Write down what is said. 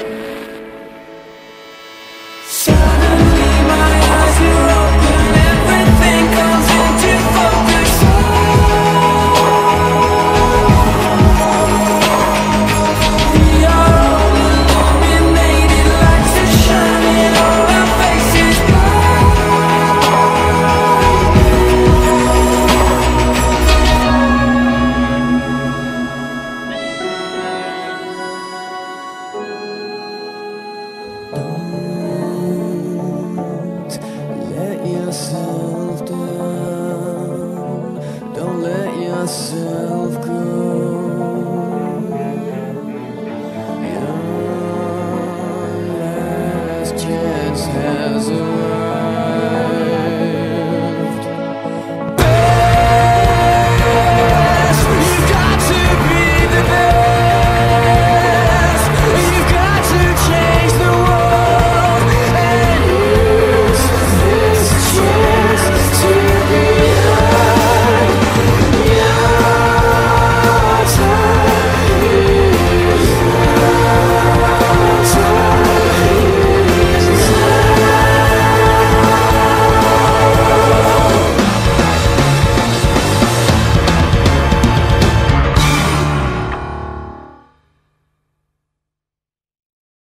Chance has a